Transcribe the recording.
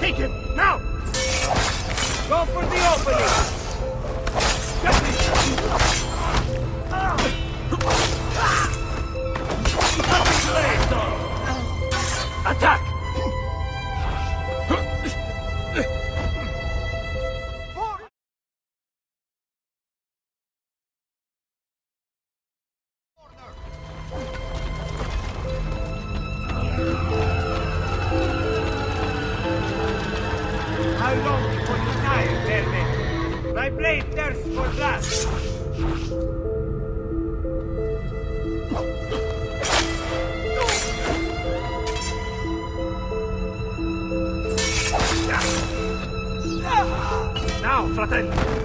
Take him, now! Go for the opening! Attack! My blade thirsts for blood! Now, Fratelli!